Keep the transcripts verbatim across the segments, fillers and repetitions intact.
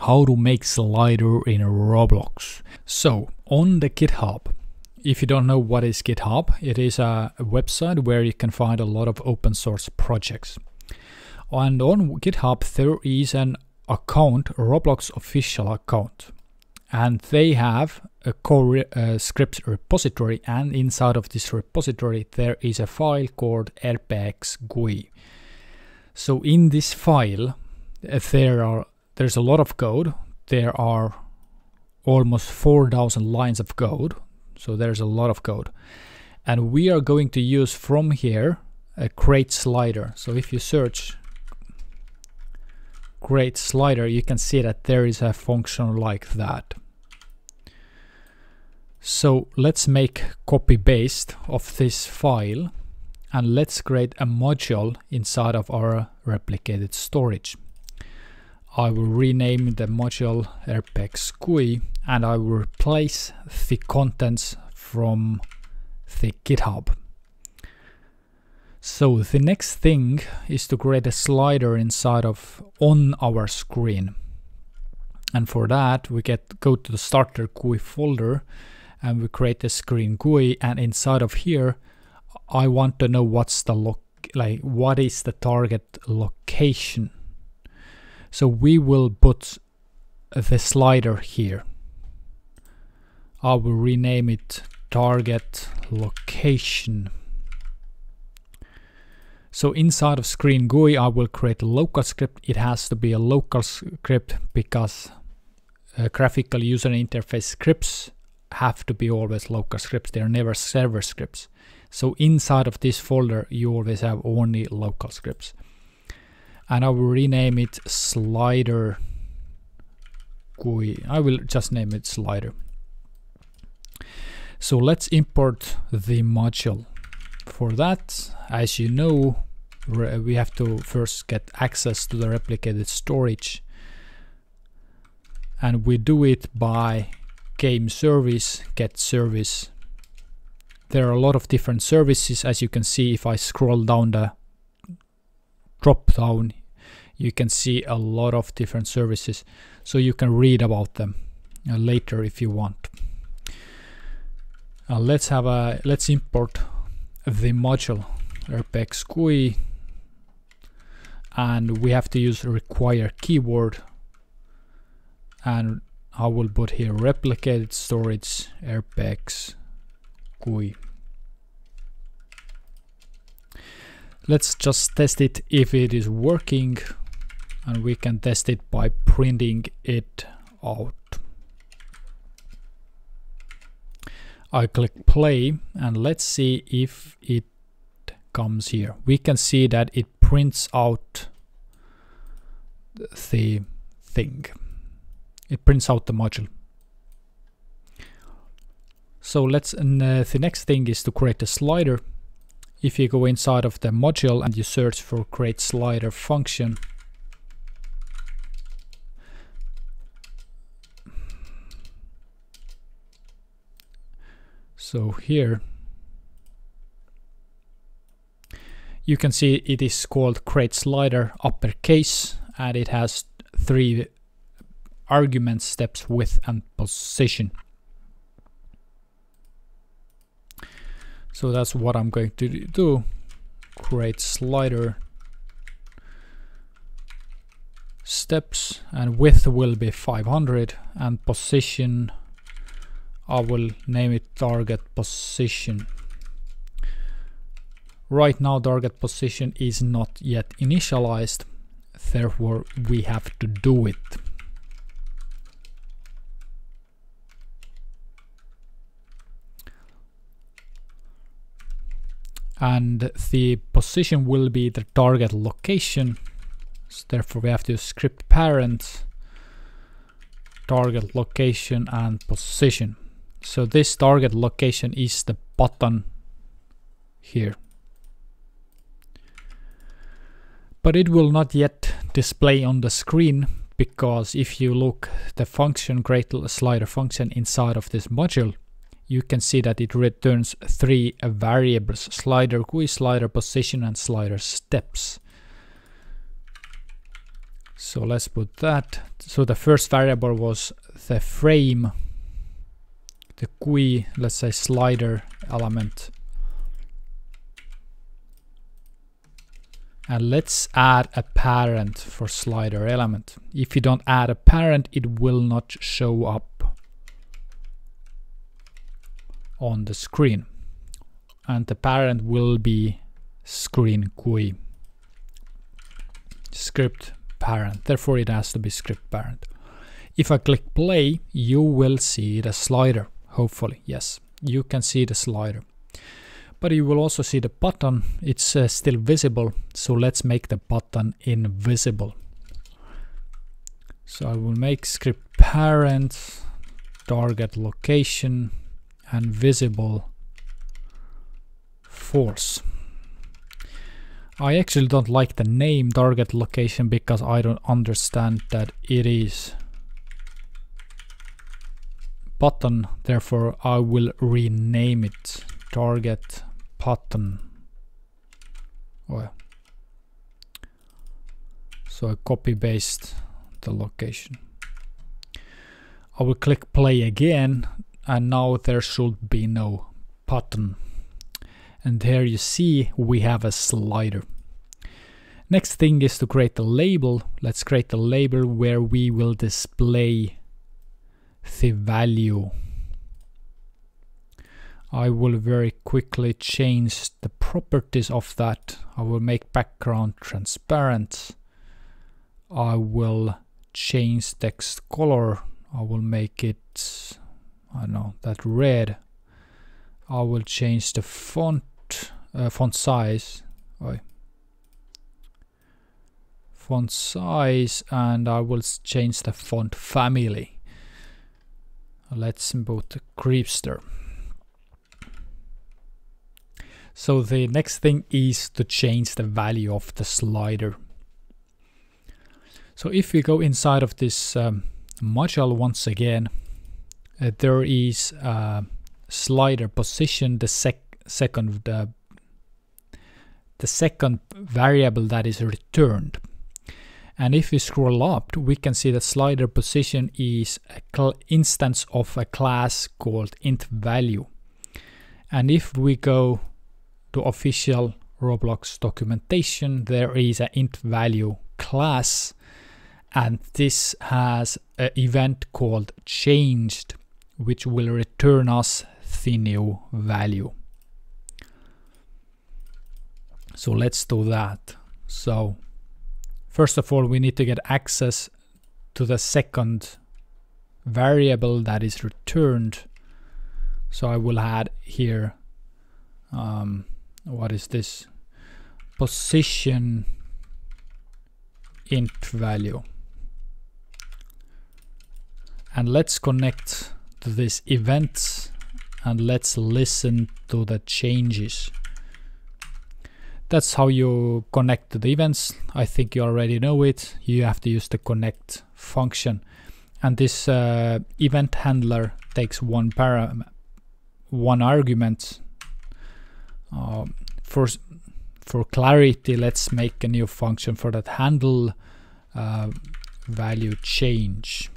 how to make slider in Roblox. So on the GitHub, if you don't know what is GitHub, it is a website where you can find a lot of open source projects. And on GitHub, there is an account, Roblox official account. And they have a core uh, script repository, and inside of this repository there is a file called R p x G U I. So in this file, there are there's a lot of code. There are almost four thousand lines of code. So there's a lot of code, and we are going to use from here a CreateSlider. So if you search CreateSlider, you can see that there is a function like that. So let's make copy paste of this file, and let's create a module inside of our replicated storage. I will rename the module R p x G U I, and I will replace the contents from the GitHub. So the next thing is to create a slider inside of on our screen. And for that, we get go to the starter G U I folder, and we create a ScreenGui, and inside of here I want to know what's the loc like what is the target location. So we will put the slider here. I will rename it target location. So inside of ScreenGui, I will create a local script. It has to be a local script because uh, graphical user interface scripts have to be always local scripts. They are never server scripts. So inside of this folder, you always have only local scripts. And I will rename it slider G U I. I will just name it slider. So let's import the module. For that, as you know, we have to first get access to the replicated storage. And we do it by game service, get service. There are a lot of different services, as you can see. If I scroll down the drop down, you can see a lot of different services, so you can read about them later if you want. Uh, let's have a let's import the module R p x G U I, and we have to use require keyword, and I will put here replicated storage R p x G U I. Let's just test it if it is working, and we can test it by printing it out. I click play, and let's see if it comes here. We can see that it prints out the thing. It prints out the module. So let's, and, uh, the next thing is to create a slider. If you go inside of the module and you search for create slider function, so here you can see it is called create slider uppercase, and it has three arguments: steps, width, and position. So that's what I'm going to do. Create slider steps, and width will be five hundred, and position I will name it target position. Right now target position is not yet initialized, therefore we have to do it. And the position will be the target location, so therefore we have to script parent target location and position. So this target location is the button here, but it will not yet display on the screen, because if you look the function create slider function inside of this module, you can see that it returns three variables: slider G U I, slider position, and slider steps. So let's put that. So the first variable was the frame, the G U I, let's say slider element. And let's add a parent for slider element. If you don't add a parent, it will not show up on the screen. And the parent will be ScreenGui, script parent. Therefore, it has to be script parent. If I click play, you will see the slider. Hopefully, yes, you can see the slider. But you will also see the button. It's uh, still visible, so let's make the button invisible. So I will make script parent, target location, and visible false. I actually don't like the name target location because I don't understand that it is button. Therefore, I will rename it target button. Oh, yeah. So I copy paste the location. I will click play again, and now there should be no button. And here you see we have a slider. Next thing is to create a label. Let's create a label where we will display the value. I will very quickly change the properties of that. I will make background transparent. I will change text color. I will make it, I don't know, that red. I will change the font. Uh, font size, oh. font size, and I will change the font family. Let's put Creepster. So the next thing is to change the value of the slider. So if we go inside of this um, module once again, uh, there is a slider position, the sec second the the second variable that is returned. And if we scroll up, we can see that slider position is an instance of a class called IntValue. And if we go to official Roblox documentation, there is an IntValue class, and this has an event called changed, which will return us the new value. So let's do that. So first of all, we need to get access to the second variable that is returned. So I will add here, um, what is this? Position int value. And let's connect to this event and let's listen to the changes. That's how you connect to the events. I think you already know it. You have to use the connect function. And this uh, event handler takes one param one argument. Uh, for, for clarity, let's make a new function for that handle uh, value change.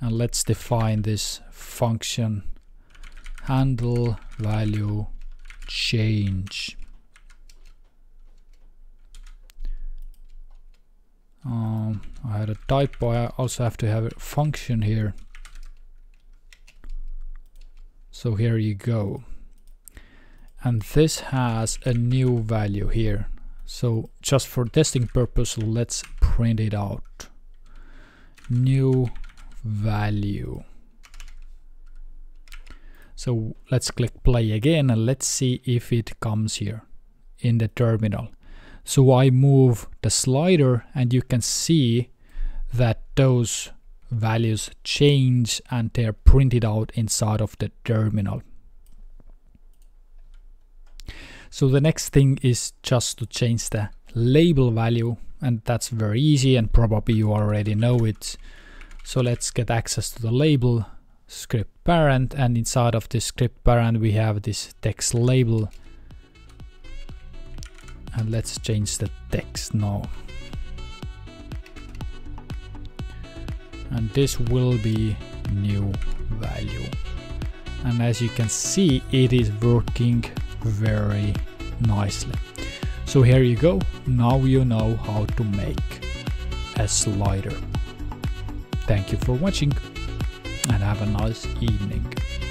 And let's define this function handle value change. Um, I had a typo. I also have to have a function here. So here you go. And this has a new value here. So just for testing purpose, let's print it out. New value. So let's click play again and let's see if it comes here in the terminal. So I move the slider and you can see that those values change and they're printed out inside of the terminal. So the next thing is just to change the label value, and that's very easy and probably you already know it. So let's get access to the label script parent, and inside of this script parent we have this text label, and let's change the text now. And this will be new value. And as you can see, it is working very nicely. So here you go. Now you know how to make a slider. Thank you for watching and have a nice evening.